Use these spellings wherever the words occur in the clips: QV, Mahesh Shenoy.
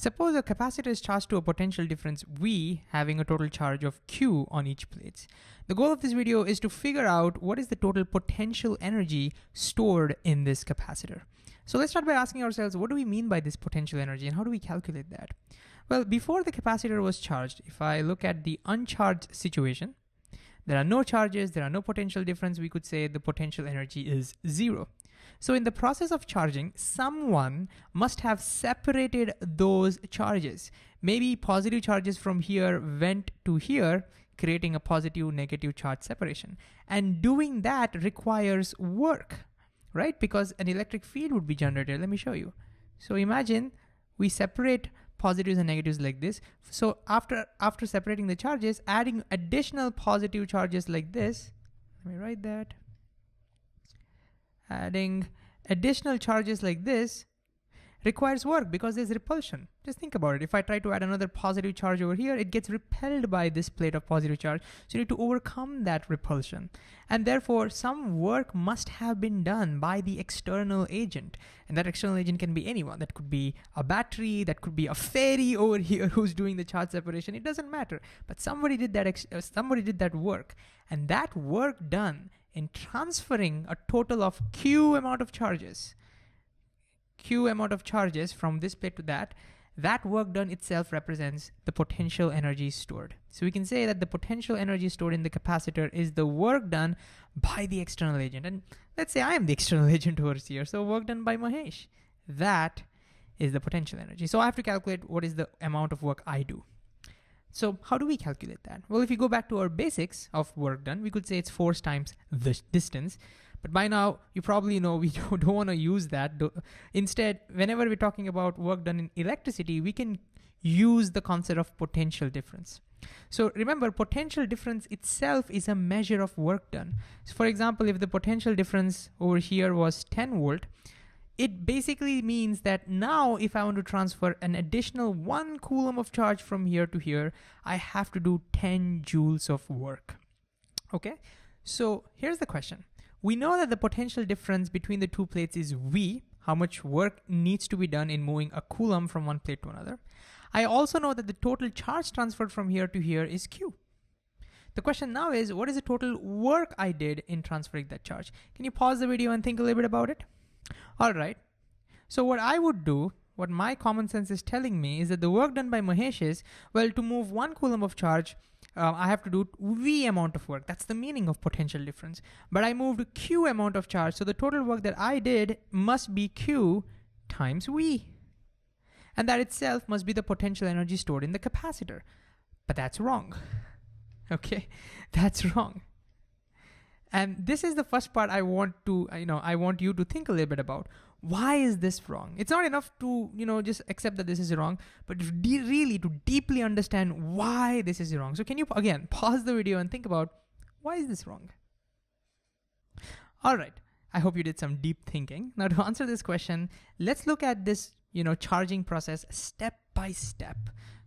Suppose a capacitor is charged to a potential difference V, having a total charge of Q on each plate. The goal of this video is to figure out what is the total potential energy stored in this capacitor. So let's start by asking ourselves, what do we mean by this potential energy and how do we calculate that? Well, before the capacitor was charged, if I look at the uncharged situation, there are no charges, there are no potential difference, we could say the potential energy is zero. So in the process of charging, someone must have separated those charges. Maybe positive charges from here went to here, creating a positive negative charge separation. And doing that requires work, right? Because an electric field would be generated. Let me show you. So imagine we separate positives and negatives like this. So after separating the charges, adding additional positive charges like this, let me write that. Adding additional charges like this requires work because there's repulsion. Just think about it. If I try to add another positive charge over here, it gets repelled by this plate of positive charge. So you need to overcome that repulsion. And therefore, some work must have been done by the external agent. And that external agent can be anyone. That could be a battery, that could be a fairy over here who's doing the charge separation. It doesn't matter. But somebody did that work. And that work done in transferring a total of Q amount of charges from this plate to that, that work done itself represents the potential energy stored. So we can say that the potential energy stored in the capacitor is the work done by the external agent. And let's say I am the external agent over here, so work done by Mahesh. That is the potential energy. So I have to calculate what is the amount of work I do. So how do we calculate that? Well, if you go back to our basics of work done, we could say it's force times the distance. But by now, you probably know we don't want to use that. Instead, whenever we're talking about work done in electricity, we can use the concept of potential difference. So remember, potential difference itself is a measure of work done. So for example, if the potential difference over here was 10 volt, it basically means that now if I want to transfer an additional 1 coulomb of charge from here to here, I have to do 10 joules of work. Okay, so here's the question. We know that the potential difference between the two plates is V, how much work needs to be done in moving a coulomb from one plate to another. I also know that the total charge transferred from here to here is Q. The question now is, what is the total work I did in transferring that charge? Can you pause the video and think a little bit about it? All right, so what I would do, what my common sense is telling me is that the work done by Mahesh is, well, to move 1 coulomb of charge, I have to do V amount of work. That's the meaning of potential difference. But I moved Q amount of charge, so the total work that I did must be Q times V. And that itself must be the potential energy stored in the capacitor. But that's wrong, okay? That's wrong. And this is the first part I want to, I want you to think a little bit about. Why is this wrong? It's not enough to, just accept that this is wrong, but really to deeply understand why this is wrong. So can you, again, pause the video and think about why is this wrong? All right, I hope you did some deep thinking. Now to answer this question, let's look at this, charging process step by step.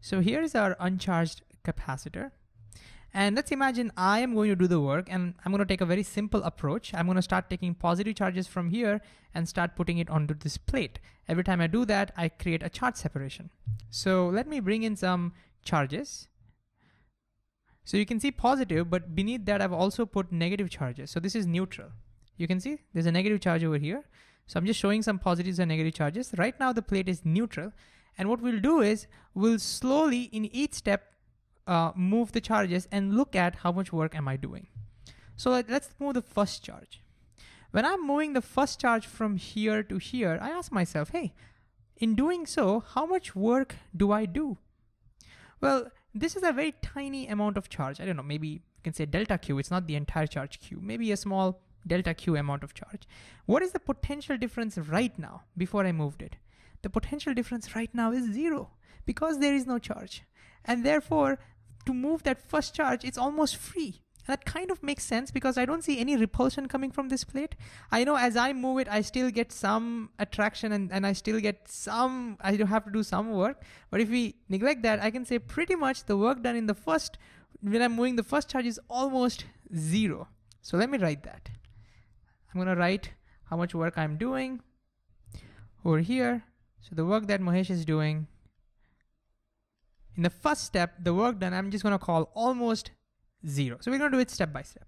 So here's our uncharged capacitor. And let's imagine I am going to do the work and I'm going to take a very simple approach. I'm going to start taking positive charges from here and start putting it onto this plate. Every time I do that, I create a charge separation. So let me bring in some charges. So you can see positive, but beneath that I've also put negative charges. So this is neutral. You can see there's a negative charge over here. So I'm just showing some positives and negative charges. Right now the plate is neutral. And what we'll do is we'll slowly in each step move the charges and look at how much work am I doing. So let's move the first charge. When I'm moving the first charge from here to here, I ask myself, hey, in doing so, how much work do I do? Well, this is a very tiny amount of charge. I don't know, maybe you can say delta Q, it's not the entire charge Q, maybe a small delta Q amount of charge. What is the potential difference right now before I moved it? The potential difference right now is zero because there is no charge. And therefore, to move that first charge, it's almost free. And that kind of makes sense because I don't see any repulsion coming from this plate. I know as I move it, I still get some attraction and I still get some, I have to do some work. But if we neglect that, I can say pretty much the work done in the first, when I'm moving the first charge is almost zero. So let me write that. I'm gonna write how much work I'm doing over here. So the work that Mahesh is doing in the first step, the work done, I'm just going to call almost zero. So we're going to do it step by step.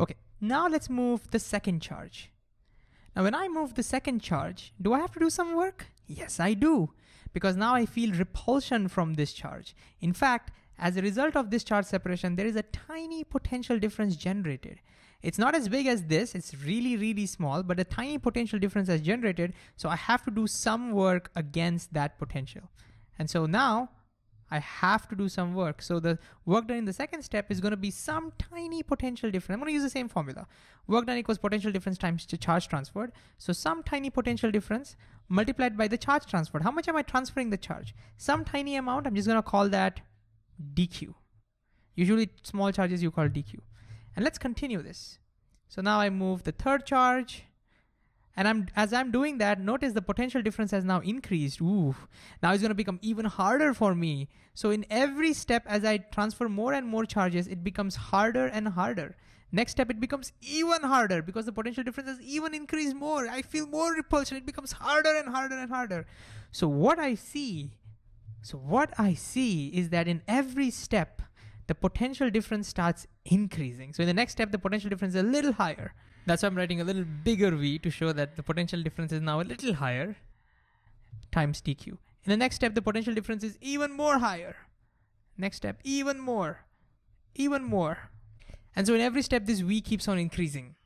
Okay, now let's move the second charge. Now when I move the second charge, do I have to do some work? Yes, I do, because now I feel repulsion from this charge. In fact, as a result of this charge separation, there is a tiny potential difference generated. It's not as big as this, it's really, really small, but a tiny potential difference has generated, so I have to do some work against that potential. And so now, I have to do some work. So the work done in the second step is gonna be some tiny potential difference. I'm gonna use the same formula. Work done equals potential difference times charge transferred. So some tiny potential difference multiplied by the charge transferred. How much am I transferring the charge? Some tiny amount, I'm just gonna call that DQ. Usually small charges you call DQ. And let's continue this. So now I move the third charge. And as I'm doing that, notice the potential difference has now increased. Ooh, now it's gonna become even harder for me. So in every step, as I transfer more and more charges, it becomes harder and harder. Next step, it becomes even harder because the potential difference has even increased more. I feel more repulsion, it becomes harder and harder and harder. So what I see is that in every step, the potential difference starts increasing. So in the next step, the potential difference is a little higher. That's why I'm writing a little bigger V to show that the potential difference is now a little higher times DQ. In the next step, the potential difference is even more higher. Next step, even more. And so in every step, this V keeps on increasing.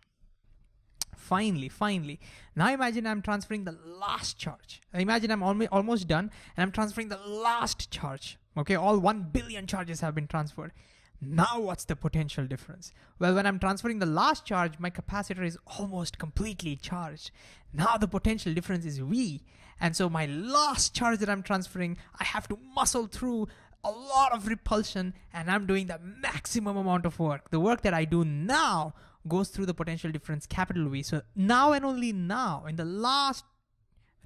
Finally. Now imagine I'm transferring the last charge. Imagine I'm almost done and I'm transferring the last charge. Okay, all 1 billion charges have been transferred. Now what's the potential difference? Well, when I'm transferring the last charge, my capacitor is almost completely charged. Now the potential difference is V. And so my last charge that I'm transferring, I have to muscle through a lot of repulsion and I'm doing the maximum amount of work. The work that I do now goes through the potential difference, capital V. So now and only now, when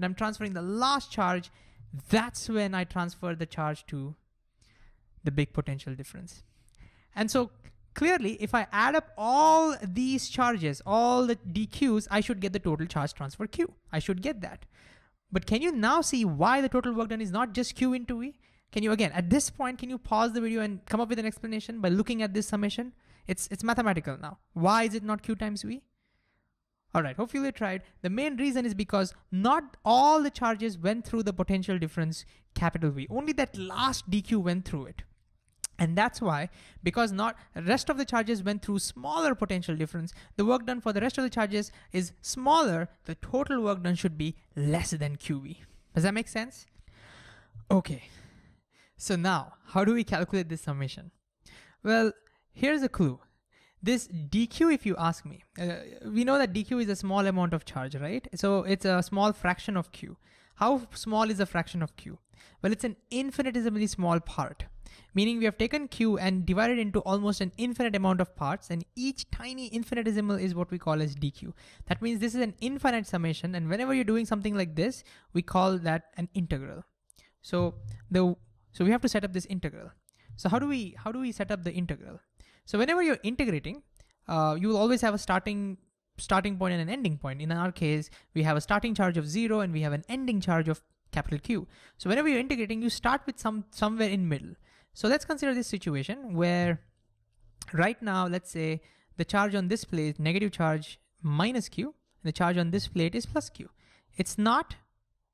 I'm transferring the last charge, that's when I transfer the charge to the big potential difference. And so clearly, if I add up all these charges, all the DQs, I should get the total charge transfer Q. I should get that. But can you now see why the total work done is not just Q into V? Can you, again, at this point, can you pause the video and come up with an explanation by looking at this summation? It's mathematical now. Why is it not Q times V? All right, hopefully you tried. The main reason is because not all the charges went through the potential difference, capital V. Only that last DQ went through it. And that's why, because not rest of the charges went through smaller potential difference, the work done for the rest of the charges is smaller, the total work done should be less than QV. Does that make sense? Okay, so now, how do we calculate this summation? Well, here's a clue. This DQ, if you ask me, we know that DQ is a small amount of charge, right? So it's a small fraction of Q. How small is a fraction of Q? Well, it's an infinitesimally small part, meaning we have taken Q and divided into almost an infinite amount of parts, and each tiny infinitesimal is what we call as DQ. That means this is an infinite summation, and whenever you're doing something like this, we call that an integral. So we have to set up this integral. So how do we set up the integral? So whenever you're integrating, you will always have a starting point and an ending point. In our case, we have a starting charge of 0 and we have an ending charge of capital Q. So whenever you're integrating, you start with somewhere in middle. So let's consider this situation where right now, let's say the charge on this plate, negative charge minus Q, and the charge on this plate is plus Q. It's not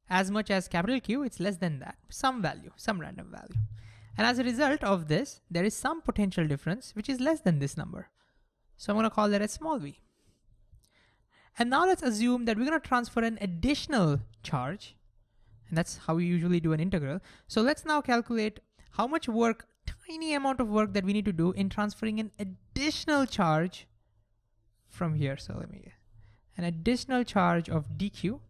as much as capital Q, it's less than that, some value, some random value. And as a result of this, there is some potential difference which is less than this number. So I'm gonna call that as small v. And now let's assume that we're gonna transfer an additional charge, and that's how we usually do an integral. So let's now calculate how much work, tiny amount of work that we need to do in transferring an additional charge from here. So let me, an additional charge of DQ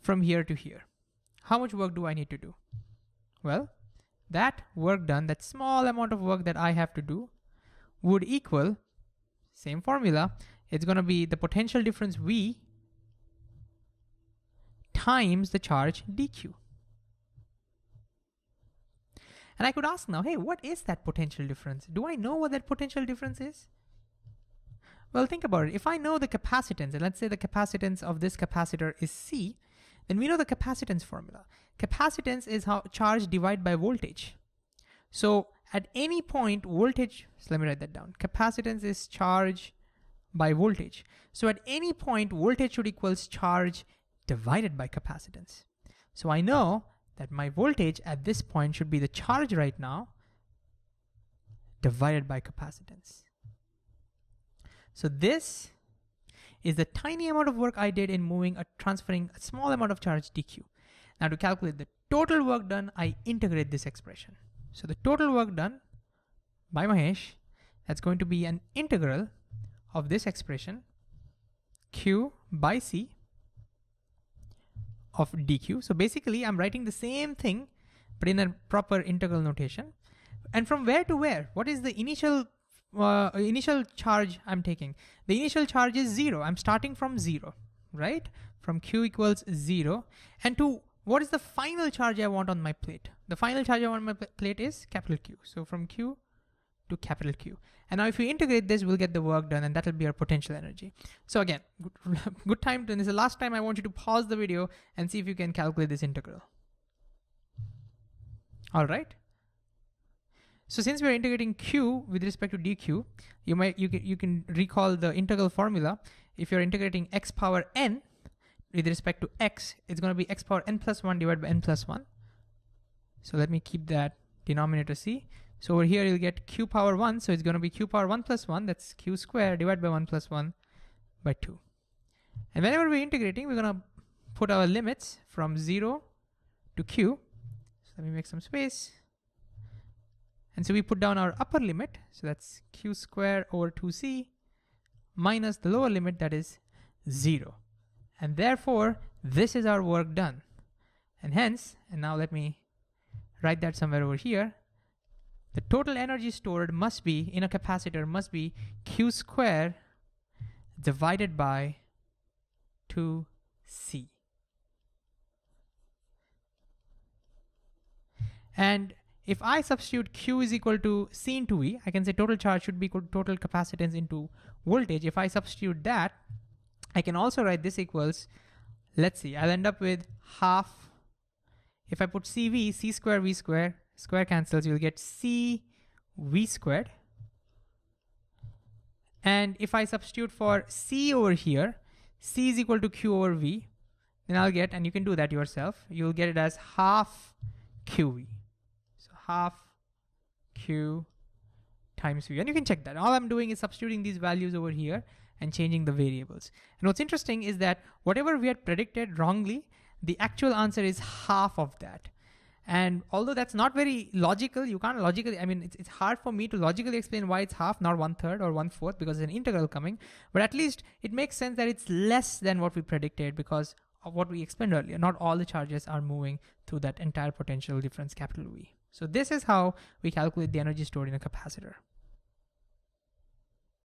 from here to here. How much work do I need to do? Well, that work done, that small amount of work that I have to do would equal, same formula, it's gonna be the potential difference V times the charge DQ. And I could ask now, hey, what is that potential difference? Do I know what that potential difference is? Well, think about it. If I know the capacitance, and let's say the capacitance of this capacitor is C, Then we know the capacitance formula. Capacitance is how charge divided by voltage. So at any point, voltage, so let me write that down. Capacitance is charge by voltage. So at any point, voltage should equals charge divided by capacitance. So I know that my voltage at this point should be the charge right now divided by capacitance. So this is the tiny amount of work I did in moving or transferring a small amount of charge dq. Now to calculate the total work done, I integrate this expression. So the total work done by Mahesh, that's going to be an integral of this expression q by c of dq. So basically I'm writing the same thing but in a proper integral notation. And from where to where? What is the initial charge I'm taking? The initial charge is 0. I'm starting from 0, right? From q equals 0. And to what is the final charge I want on my plate? The final charge I want on my plate is capital Q. So from q to capital Q. And now if we integrate this, we'll get the work done and that'll be our potential energy. So again, good time, and this is the last time I want you to pause the video and see if you can calculate this integral. All right. So since we're integrating q with respect to dq, you can recall the integral formula. If you're integrating x power n with respect to x, it's going to be x power n plus 1 divided by n plus 1. So let me keep that denominator c. So over here you'll get q power 1, so it's going to be q power 1 plus 1, that's q squared divided by 1 plus 1 by 2. And whenever we're integrating, we're going to put our limits from 0 to q. So let me make some space. And so we put down our upper limit, so that's q squared over 2c minus the lower limit, that is 0. And therefore, this is our work done. And hence, and now let me write that somewhere over here, the total energy stored must be, in a capacitor, must be q squared divided by 2c. And if I substitute Q is equal to C into E, I can say total charge should be equal to total capacitance into voltage. If I substitute that, I can also write this equals, let's see, I'll end up with half. If I put CV, C square V square, square cancels, you'll get C V squared. And if I substitute for C over here, C is equal to Q over V, then I'll get, and you can do that yourself, you'll get it as half QV. Half Q times V, and you can check that. All I'm doing is substituting these values over here and changing the variables. And what's interesting is that whatever we had predicted wrongly, the actual answer is half of that. And although that's not very logical, you can't logically, I mean, it's hard for me to logically explain why it's half, not 1/3 or 1/4, because it's an integral coming, but at least it makes sense that it's less than what we predicted because of what we explained earlier. Not all the charges are moving through that entire potential difference, capital V. So this is how we calculate the energy stored in a capacitor.